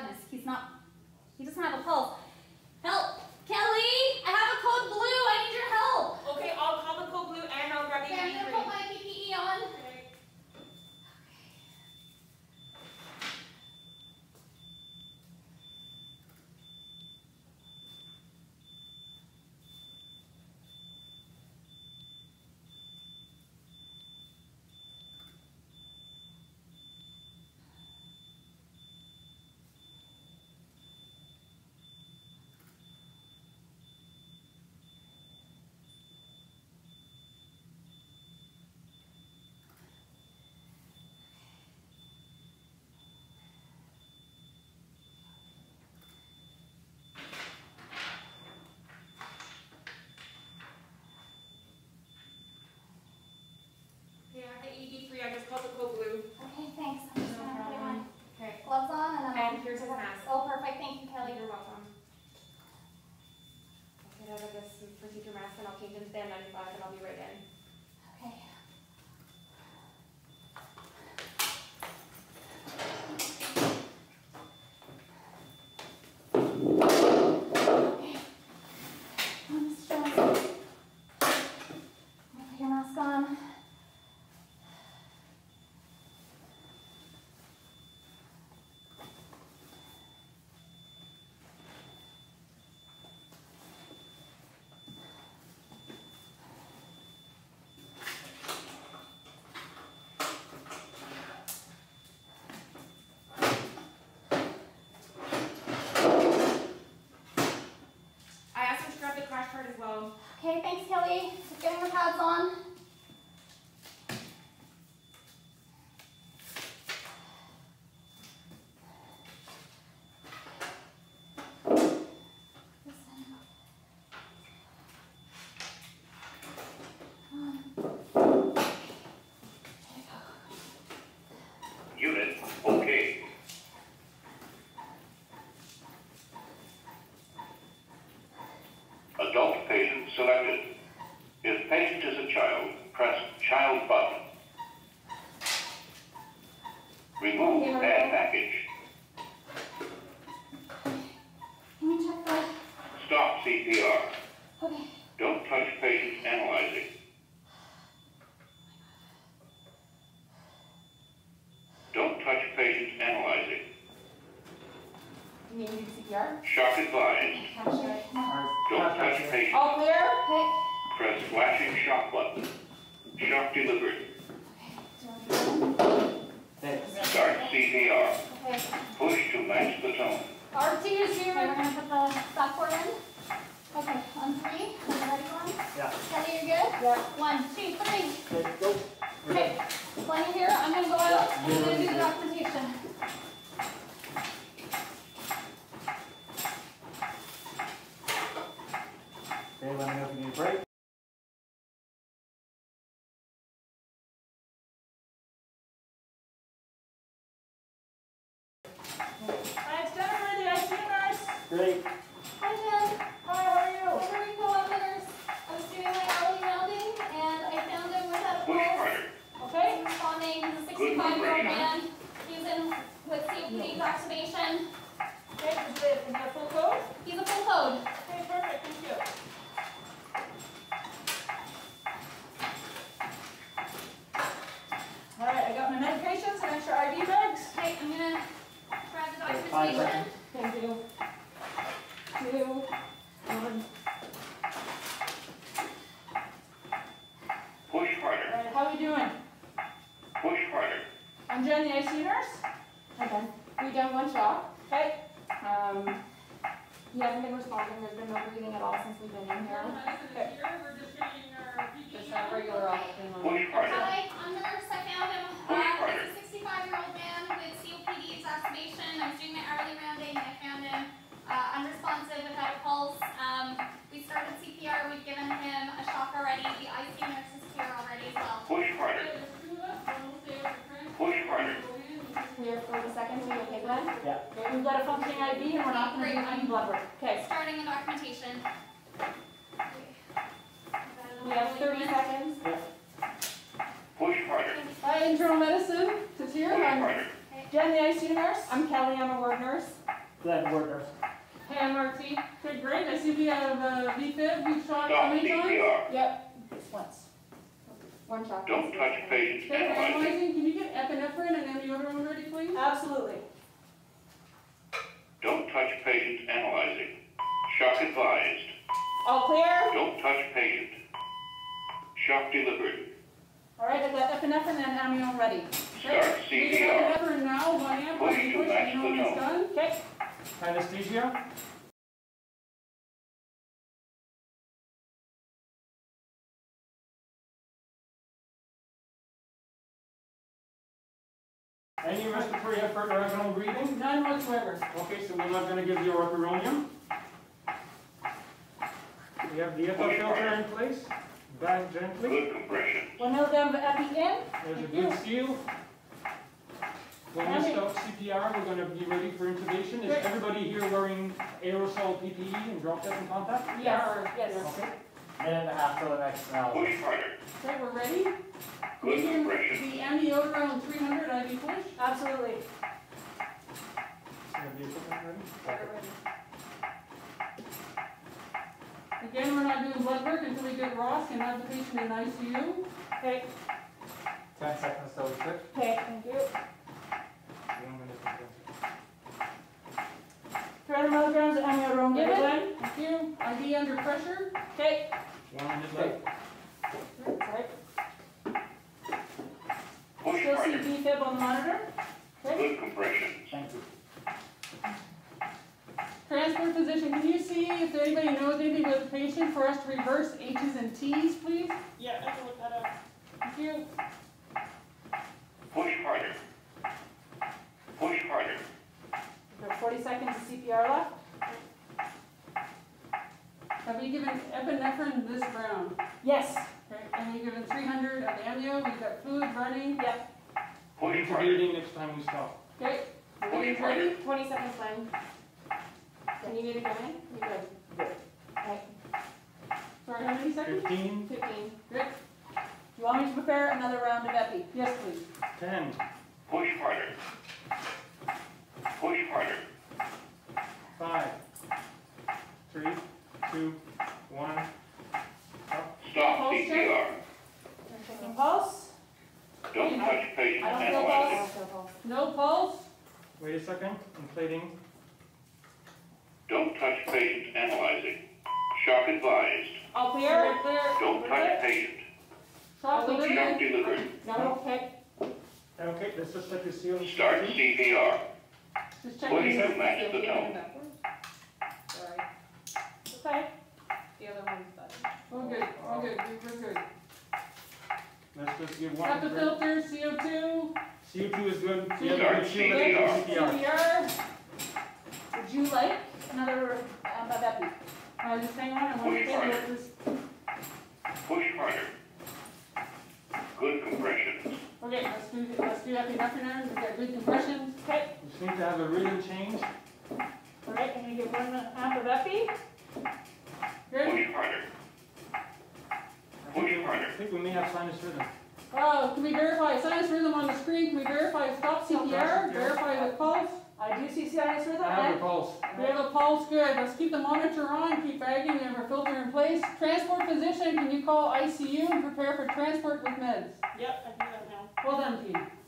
goodness, he doesn't have a pulse. Help! Kelly, I have a code blue, I need your help! Okay, I'll call the code blue and I'll grab your PPE. I'm gonna put my PPE on. Okay. I just called the code blue. Okay, thanks. I'm just going to put it on. Okay. Gloves on and then here's his mask. Oh, perfect. Thank you, Kelly. You're welcome. I'll get out of this procedure mask and I'll change into the N95 and I'll be right in. As well. Okay, thanks, Kelly. Just getting the pads on. Selected. If patient is a child, press child button. Remove pad package. Can you check that? Stop CPR. Okay. Don't touch patient analyzing. Don't touch patient analyzing. You need CPR? Shock advised. Don't touch patient. All clear? Okay. Press flashing shock button. Shock delivered. Thanks. Start CPR. Okay. Push to match the tone. RT is here. We're going to put the stopcord in. Okay. On three. Ready, one? Yeah. Kelly, you're good? Yeah. 1, 2, 3. Okay, go. Okay. Plenty here. I'm going to go out. I'm going to do the documentation. Okay, let me know if you need a break. I've done it already. I see you, nurse. Great. Hi, Jen. Hi, how are you? I'm doing kilometers. I was doing my early rounding, and I found him without a pulse. Okay. He was responding. He's a 65-year-old man. He's in with COPD exacerbation. Okay, is that full code? He's a full code. Okay, perfect. Thank you. Alright, I got my medications and extra IV bags. Okay, I'm going to grab the documentation. Thank you. 2, 1. Push harder. Alright, how are we doing? Push harder. I'm Jen, the ICU nurse. Okay. We've done one shot. Okay. He hasn't been responding. There's been no breathing at all since we've been in here. Okay. We're just treating our PPE. Just have regular oxygen. Push harder. I was doing my hourly rounding and I found him unresponsive without a pulse. We started CPR, we've given him a shock already. The ICU nurse is here already as well. Push harder. Push harder. Clear for the second. Are you okay, Glenn? Yeah. Okay, we've got a functioning IV and we're not going to do any blood work. Okay. Starting the documentation. We have 30 seconds. Yeah. Push harder. Hi, internal medicine. It's here. Push harder. Jen, the ICU nurse. I'm Kelly, I'm a ward nurse. Glenn Werner. Hey, I'm RT. Good, great. I see we have V-Fib. We've shot how many times? Yep, once. One shot. Don't touch patients. Okay, analyzing. Can you get epinephrine and amiodarone ready, please? Absolutely. Don't touch patients. Analyzing. Shock advised. All clear. Don't touch patient. Shock delivered. All right, I've got epinephrine and amyl ready. Start CPR. We can have epinephrine now. One amp. Push to match the tone. Okay. Anesthesia. Any respiratory effort or abdominal breathing? None whatsoever. Okay, so we're not going to give you rocuronium. We have the HEPA filter in place. Back gently. Good compression. 1 mg of epi in. There's a good seal. When we stop CPR, we're going to be ready for intubation. Is everybody here wearing aerosol PPE and drop test and contact? Yes. Okay. Minute and a half till the next hour. Push harder. Okay, we're ready. Good compression. The amiodarone 300 IV push. Absolutely. Ready. Again, we're not doing blood work until we get ROS and have the patient in ICU. Okay. 10 seconds till we switch. Okay, thank you. 300 mg of amiodarone. Given. Thank you. IV under pressure. Okay. 1 minute left. Right. Still see V-Fib on the monitor. Okay. Good compression. Thank you. Transfer physician, can you see if anybody knows anything about the patient for us to reverse H's and T's, please? Yeah, I can look that up. Thank you. Push harder. Push harder. We've got 40 seconds of CPR left. Have you given epinephrine this round? Yes. Okay, and you've given 300 of the amio. We've got fluid running. Yep. We'll be breathing next time we stop. Okay. We'll be ready. 20 seconds left. Can you need to go in? You good? Good. Okay. Sorry, how many seconds? 15. 15. Good. You want me to prepare another round of epi? Yes, please. 10. Push harder. Push harder. 5, 3, 2, 1. Stop CPR. Taking pulse. Don't touch patient. I don't feel pulse. No pulse. Wait a second. Inflating. Don't touch patient. Analyzing. Shock advised. All clear. All clear. Don't touch patient. Shock delivered. Shock delivered. No. Okay. Okay. Let's just check the seal. Start CPR. Just check the match the tone. Sorry. Okay. The other one's better. We're good. We're good. We're good. Let's just give one. HEPA filter, CO2. CO2 is good. CPR. Would you like another epi? Just hang on. I want to get this. Push harder. Good compression. Okay, let's do epinephrine. We've got good compression. Okay. We just need to have a rhythm change. All right, can you get 1 amp of epi? Good. Push harder. Push harder. I think we may have sinus rhythm. Oh, can we verify sinus rhythm on the screen? Can we verify stop CPR? Verify with pulse? I do see sinus rhythm. I have a pulse. We have a pulse. Good. Let's keep the monitor on. Keep bagging. We have our filter in place. Transport physician, can you call ICU and prepare for transport with meds? Yep, I do that now. Well done, team.